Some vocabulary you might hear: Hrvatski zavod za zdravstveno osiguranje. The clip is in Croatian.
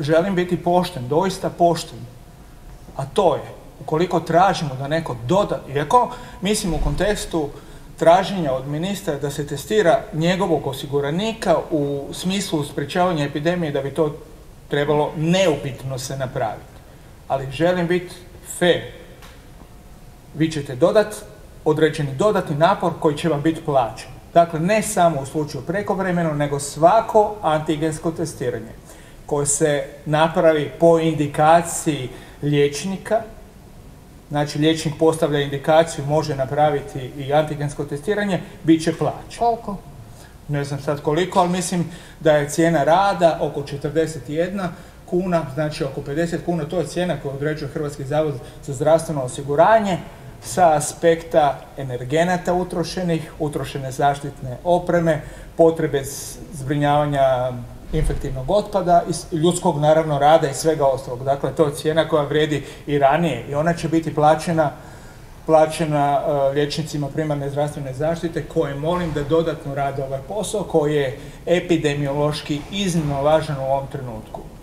želim biti pošten, doista pošten, a to je, ukoliko tražimo da neko doda, iako mislim u kontekstu traženja od ministra da se testira njegovog osiguranika u smislu sprečavanja epidemije, da bi to trebalo neupitno se napraviti. Ali želim biti fair. Vi ćete dodati određeni dodatni napor koji će vam biti plaćen. Dakle, ne samo u slučaju prekovremeno, nego svako antigensko testiranje koje se napravi po indikaciji liječnika. Znači, liječnik postavlja indikaciju, može napraviti i antigensko testiranje, bit će plaćen. Koliko? Ne znam sad koliko, ali mislim da je cijena rada oko 41 kuna, znači oko 50 kuna, to je cijena koju određuje Hrvatski zavod za zdravstveno osiguranje sa aspekta energenata utrošenih, utrošene zaštitne opreme, potrebe zbrinjavanja infektivnog otpada, ljudskog naravno rada i svega ostalog. Dakle, to je cijena koja vrijedi i ranije i ona će biti plaćena liječnicima primarne zdravstvene zaštite koje molim da dodatno rade ovaj posao koji je epidemiološki iznimno važan u ovom trenutku.